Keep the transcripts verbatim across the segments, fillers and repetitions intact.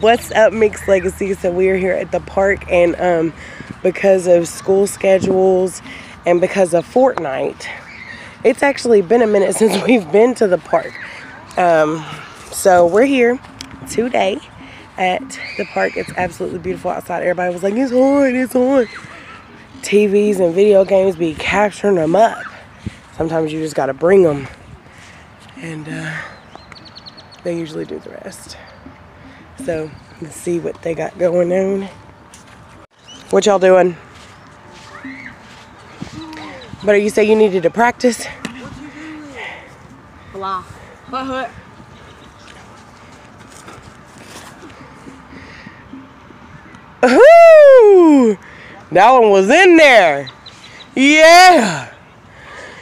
What's up, Mixed Legacy? So we are here at the park, and um, because of school schedules and because of Fortnite, it's actually been a minute since we've been to the park. Um, so we're here today at the park. It's absolutely beautiful outside. Everybody was like, it's on, it's on. T Vs and video games be capturing them up. Sometimes you just got to bring them, and uh, they usually do the rest. So let's see what they got going on. What y'all doing? But you say you needed to practice? Blah. What hook? Ooh! That one was in there. Yeah.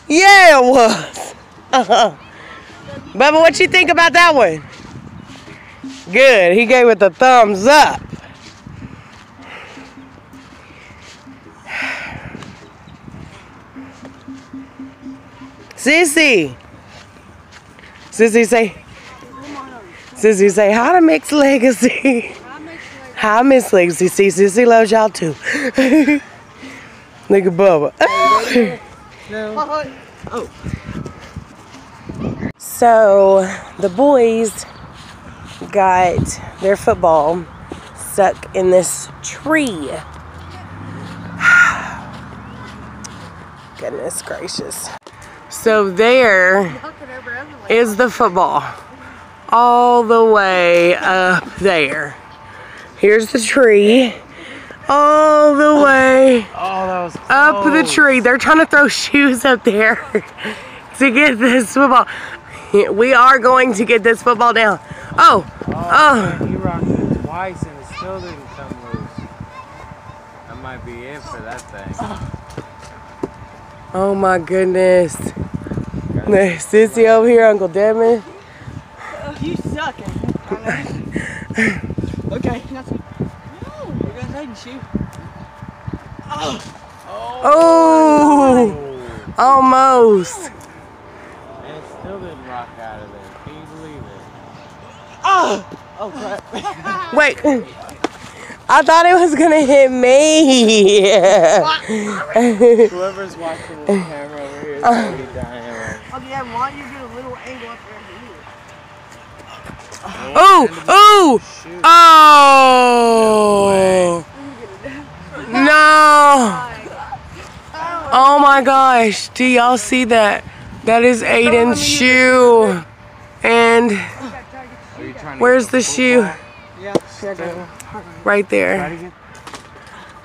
Yeah, it was. Uh-huh. Bubba, what you think about that one? Good. He gave it the thumbs up. Sissy. Sissy say. Sissy say hi to Mixed Legacy. Hi, Miss Legacy. See, Sissy loves y'all too. Look at Bubba. No. Oh. So the boys got their football stuck in this tree. Goodness gracious. So there is the football all the way up there. Here's the tree all the way oh, up the tree. They're trying to throw shoes up there to get this football. We are going to get this football down. Oh, oh. oh. Man, you rocked it twice and it still didn't come loose. That might be it for that thing. Oh, oh my goodness. There's Sissy over here, Uncle Devin. Oh, you suck. Okay, that's me. No, we're going to hide and shoot. Oh. Oh. Oh. Almost. And it still didn't rock out of there. Can you believe it? Oh! Oh, crap. Wait. I thought it was going to hit me. Whoever's watching the camera over here is going to be dying. Okay, yeah, why don't you get a little angle up there? Oh, oh, oh, oh, no, oh my gosh, do y'all see that? That is Aiden's shoe, and where's the shoe? Right there.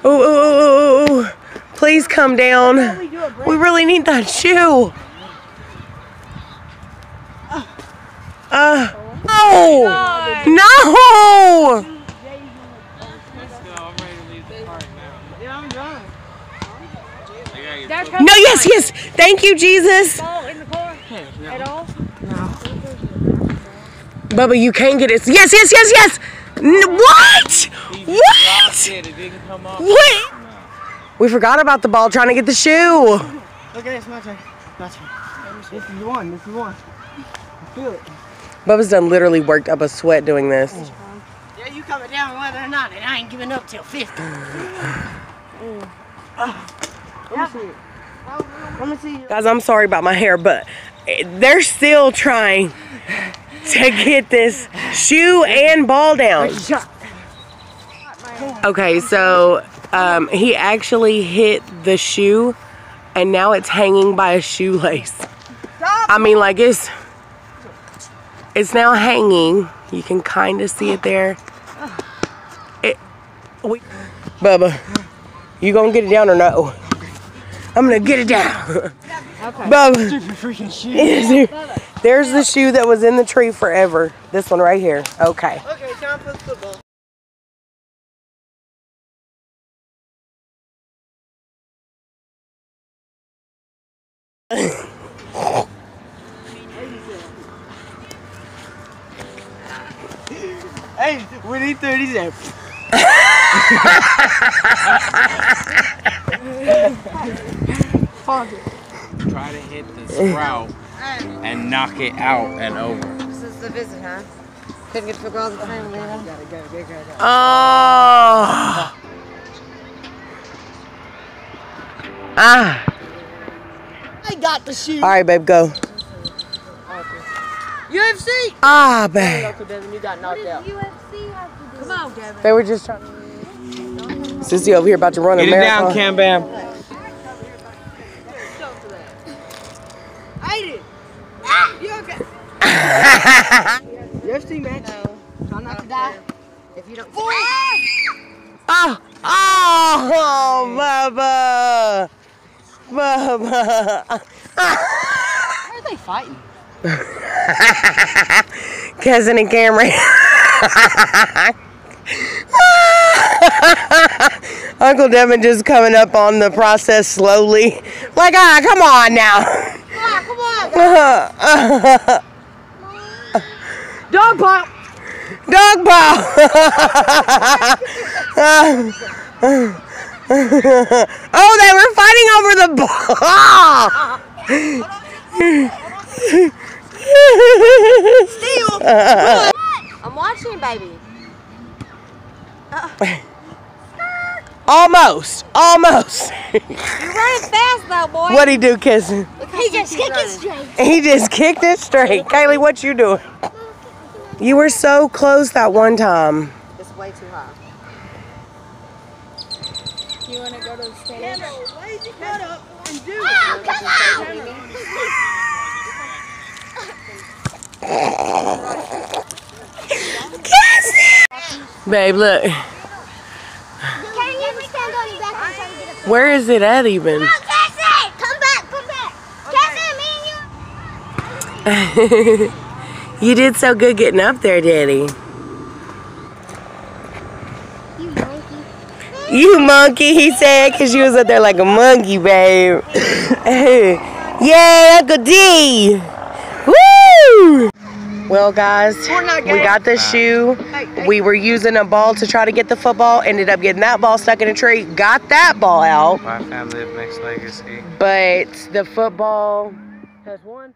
Oh, oh, oh, oh, please come down, we really need that shoe. Uh. No! No! No, yes, yes! Thank you, Jesus! At all? No. Bubba, you can't get it. Yes, yes, yes, yes! What? What? What? We forgot about the ball trying to get the shoe. Okay, it's my turn. My turn. This is one, this is one. I feel it. Bubba's done literally worked up a sweat doing this. Yeah, you coming down whether or not, and I ain't giving up till fifty. Mm. Uh, let me see it. Let me see it. Guys, I'm sorry about my hair, but they're still trying to get this shoe and ball down. Okay, so um, he actually hit the shoe, and now it's hanging by a shoelace. I mean, like it's... It's now hanging. You can kind of see it there. It, we, Bubba, you gonna get it down or no? I'm gonna get it down. Okay. Bubba, stupid freaking shoe. There's the shoe that was in the tree forever. This one right here. Okay. Okay, time for the football. Hey, we need thirty seconds. Try to hit the sprout and knock it out and over. This is the visit, huh? Couldn't get to the girls' time, Lena. Gotta go, gotta go. Oh! Ah! I got the shoe. All right, babe, go. U F C! Ah, babe. You got knocked out. U F C have to do? Come on, Gavin. They were just trying. Sissy over here about to run a marathon. Get it down, Cam Bam. U F C match. No. Try not to die. If you don't. Ah! Oh, oh, Bubba! Bubba! Why are they fighting? Cousin and Cameron. Uncle Devin just coming up on the process slowly. Like, ah, come on now. Come on, come on. Dog pop! Dog pop! Oh, they were fighting over the ball! Steal! What? I'm watching, baby. Uh-oh. Almost! Almost! You're running fast, though, boy. What'd he do, kissing? He just kicked it straight. He just kicked it straight. Kaylee, what you doing? You were so close that one time. It's way too high. Do you want to go to the stage? Yeah, but raise your head up and do it. Oh, come on! Cassie! Babe, look. Can you ever stand on your back and try to get up? Where is it at even? Come on, Cassie! Come back, come back. Cassie, me and you. You did so good getting up there, Daddy. You monkey. You monkey, he said, because you was up there like a monkey, babe. Yay, Uncle D. Woo! Well, guys, we got the shoe. We were using a ball to try to get the football. Ended up getting that ball stuck in a tree. Got that ball out. My family of Mixed Legacy. But the football has won.